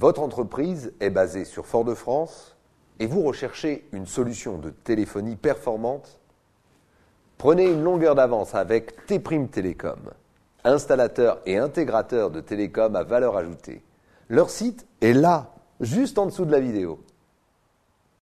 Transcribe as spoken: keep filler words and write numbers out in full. Votre entreprise est basée sur Fort de France et vous recherchez une solution de téléphonie performante? Prenez une longueur d'avance avec T Prime Telecom, installateur et intégrateur de télécom à valeur ajoutée. Leur site est là, juste en dessous de la vidéo.